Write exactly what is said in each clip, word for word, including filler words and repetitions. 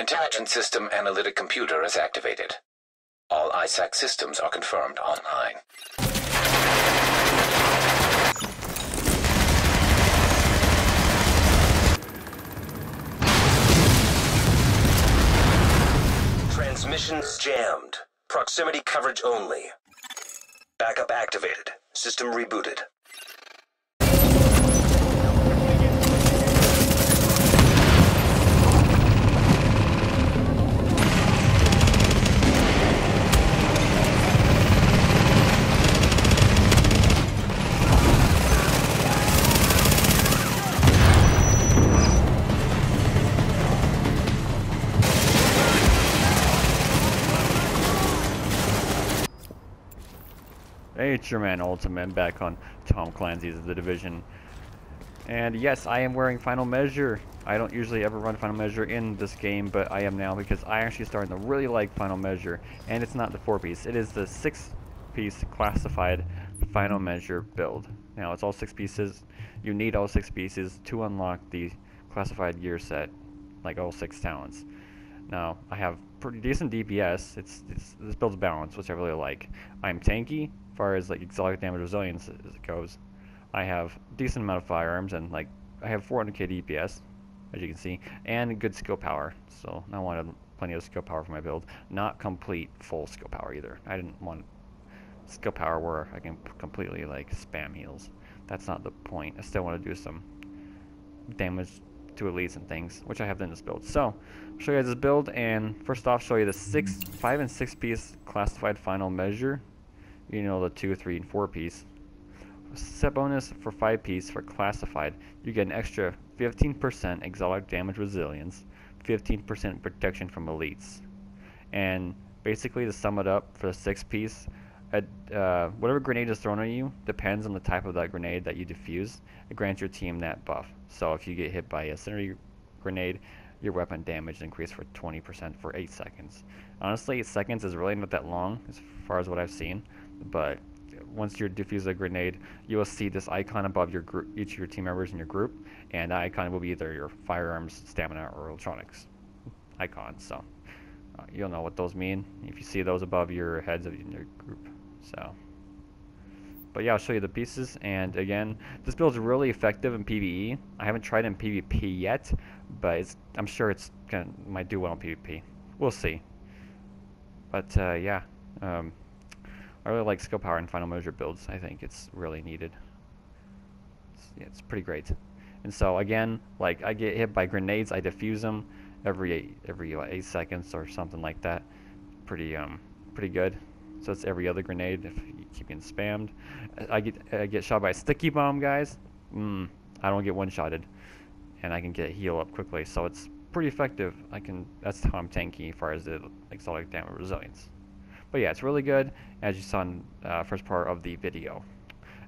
Intelligence System Analytic Computer is activated. All I SAC systems are confirmed online. Transmissions jammed. Proximity coverage only. Backup activated. System rebooted. It's your man Ultimate back on Tom Clancy's The Division. And yes, I am wearing Final Measure. I don't usually ever run Final Measure in this game, but I am now because I actually started to really like Final Measure. And it's not the four piece, it is the six piece Classified Final Measure build. Now it's all six pieces. You need all six pieces to unlock the Classified gear set, like all six talents. Now, I have pretty decent D P S. It's, it's this build's balanced, which I really like. I'm tanky. As far as like Exotic Damage Resilience as it goes, I have decent amount of firearms, and like I have four hundred K D P S, as you can see, and good skill power. So I wanted plenty of skill power for my build, not complete full skill power either. I didn't want skill power where I can completely like spam heals. That's not the point. I still want to do some damage to elites and things, which I have in this build. So I'll show you guys this build, and first off, show you the six, five, and six piece Classified Final Measure. You know, the two, three, and four piece. Set bonus for five piece for Classified. You get an extra fifteen percent Exotic Damage Resilience, fifteen percent protection from elites. And basically, to sum it up, for the six piece, at, uh, whatever grenade is thrown at you depends on the type of that grenade that you defuse. It grants your team that buff. So if you get hit by a centurion grenade, your weapon damage increased for twenty percent for eight seconds. Honestly, eight seconds is really not that long as far as what I've seen. But once you defuse a grenade, you will see this icon above your group, each of your team members in your group, and that icon will be either your firearms, stamina, or electronics icons. So uh, you'll know what those mean if you see those above your heads of in your group. So, but yeah, I'll show you the pieces. And again, this build is really effective in PvE. I haven't tried it in PvP yet, but it's, I'm sure it's gonna might do well in PvP. We'll see. But uh, yeah. Um, I really like skill power and Final Measure builds. I think it's really needed. It's, yeah, it's pretty great. And so again, like I get hit by grenades, I defuse them every eight, every like, eight seconds or something like that. Pretty um, pretty good. So it's every other grenade if you keep getting spammed. I get I get shot by a sticky bomb, guys. Mm, I don't get one-shotted, and I can get heal up quickly. So it's pretty effective. I can. That's how I'm tanky as far as the Exotic Damage Resilience. But yeah, it's really good, as you saw in the uh, first part of the video.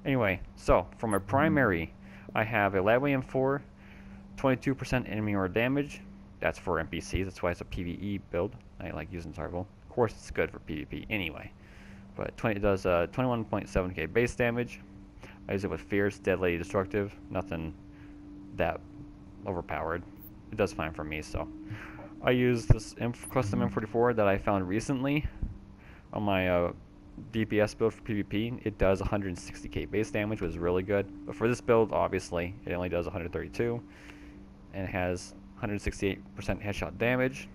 Anyway, so for my primary, I have a Latway M four, twenty-two percent enemy or damage. That's for N P Cs, that's why it's a PvE build. I like using Tarval. Of course, it's good for PvP anyway. But twenty, it does uh, twenty-one point seven K base damage. I use it with Fierce, Deadly, Destructive. Nothing that overpowered. It does fine for me, so. I use this M custom M forty-four that I found recently. On my uh, D P S build for PvP, it does one hundred sixty K base damage, which is really good. But for this build, obviously, it only does one hundred thirty-two, and it has one hundred sixty-eight percent headshot damage,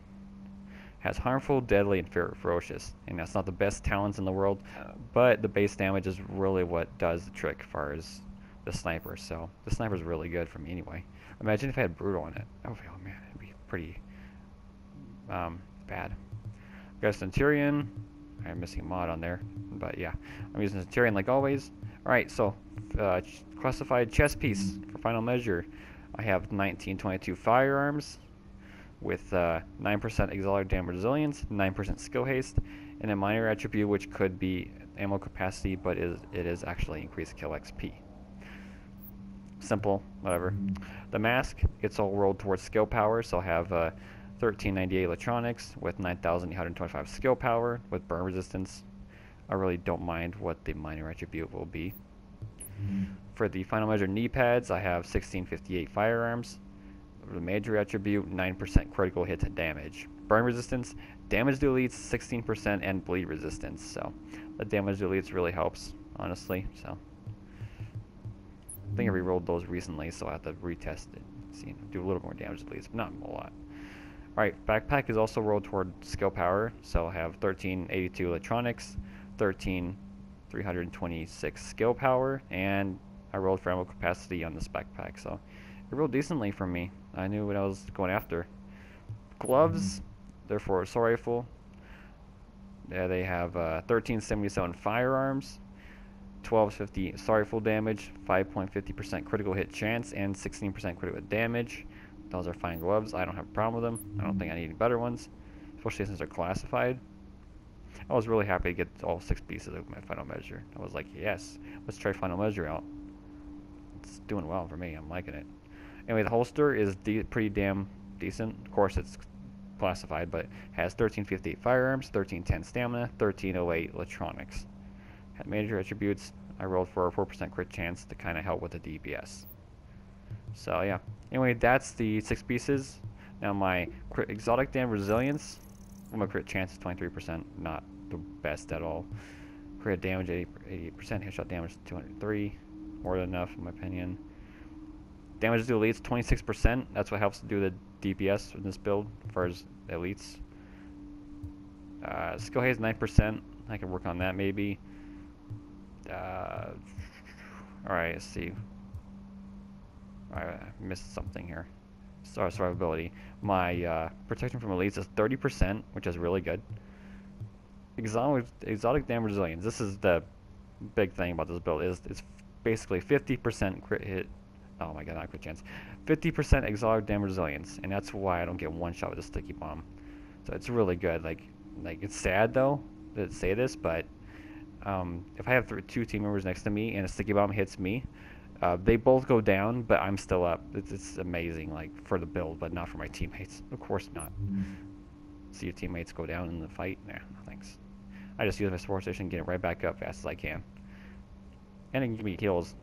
has harmful, deadly, and ferocious. And that's not the best talents in the world, but the base damage is really what does the trick as far as the sniper. So the sniper is really good for me anyway. Imagine if I had Brutal on it. Oh man, it'd be pretty um, bad. I've got Centurion. I'm missing a mod on there, but yeah, I'm using Tyrion like always. Alright, so uh, Classified chest piece for Final Measure. I have nineteen twenty-two firearms with uh, nine percent Exotic Damage Resilience, nine percent Skill Haste, and a minor attribute which could be ammo capacity, but is, it is actually increased kill X P. Simple, whatever. The mask, it's all rolled towards skill power, so I'll have uh, thirteen ninety-eight electronics with nine thousand eight hundred twenty-five skill power with burn resistance. I really don't mind what the minor attribute will be. Mm-hmm. For the Final Measure knee pads, I have sixteen fifty-eight firearms the major attribute, nine percent critical hit to damage. Burn resistance, damage to elites, sixteen percent, and bleed resistance. So the damage to elites really helps, honestly. So I think I rerolled those recently, so I have to retest it. See, do a little more damage to elites, but not a lot. Alright, backpack is also rolled toward skill power, so I'll have thirteen eighty-two electronics, thirteen three twenty-six skill power, and I rolled for ammo capacity on this backpack, so it rolled decently for me. I knew what I was going after. Gloves, they're for assault rifle. Yeah, they have uh, thirteen seventy-seven firearms, twelve fifty assault rifle damage, five point five zero percent critical hit chance, and sixteen percent critical hit damage. Those are fine gloves. I don't have a problem with them. I don't think I need any better ones, especially since they're classified. I was really happy to get all six pieces of my final measure. I was like, yes, let's try final measure out. It's doing well for me. I'm liking it. Anyway, the holster is de pretty damn decent. Of course, it's classified, but has thirteen fifty-eight firearms, thirteen ten stamina, thirteen oh eight electronics. Had major attributes. I rolled for a four percent crit chance to kind of help with the D P S. So, yeah. Anyway, that's the six pieces. Now, my crit exotic damage resilience. Well, my crit chance is twenty-three percent, not the best at all. Crit damage eighty-eight percent, headshot damage two hundred three, more than enough in my opinion. Damage to elites twenty-six percent, that's what helps to do the D P S in this build as far as elites. Uh, skill haze nine percent, I can work on that maybe. Uh, Alright, let's see. I missed something here. Sorry, survivability. My uh, protection from elites is thirty percent, which is really good. Exotic, exotic damage resilience. This is the big thing about this build. Is it's basically fifty percent crit hit. Oh my god, not crit chance. fifty percent exotic damage resilience, and that's why I don't get one shot with a sticky bomb. So it's really good. Like, like it's sad though to say this, but um, if I have th two team members next to me and a sticky bomb hits me. Uh, they both go down, but I'm still up. It's, it's amazing, like, for the build, but not for my teammates. Of course not. See your teammates go down in the fight? Nah, no thanks. I just use my support station and get it right back up fast as I can. And it can give me heals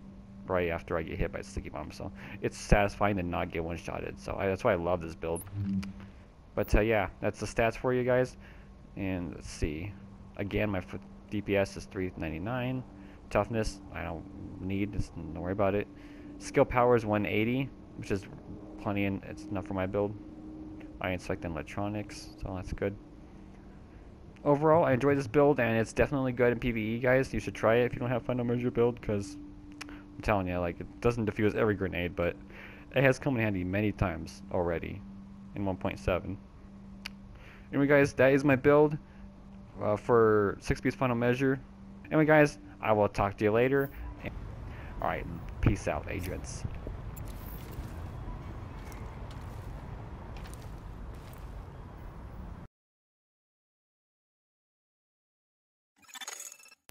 right after I get hit by a sticky bomb, so it's satisfying to not get one-shotted. So I, that's why I love this build. But, uh, yeah, that's the stats for you guys. And let's see. Again, my D P S is three ninety-nine. Toughness, I don't need, just don't worry about it. Skill power is one eighty, which is plenty, and it's enough for my build. I inspect electronics, so that's good. Overall, I enjoy this build, and it's definitely good in PvE, guys. You should try it if you don't have Final Measure build, because I'm telling you, like, it doesn't defuse every grenade, but it has come in handy many times already in one point seven. Anyway, guys, that is my build uh, for six piece Final Measure. Anyway, guys, I will talk to you later. Alright, peace out, agents.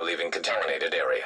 Leaving contaminated area.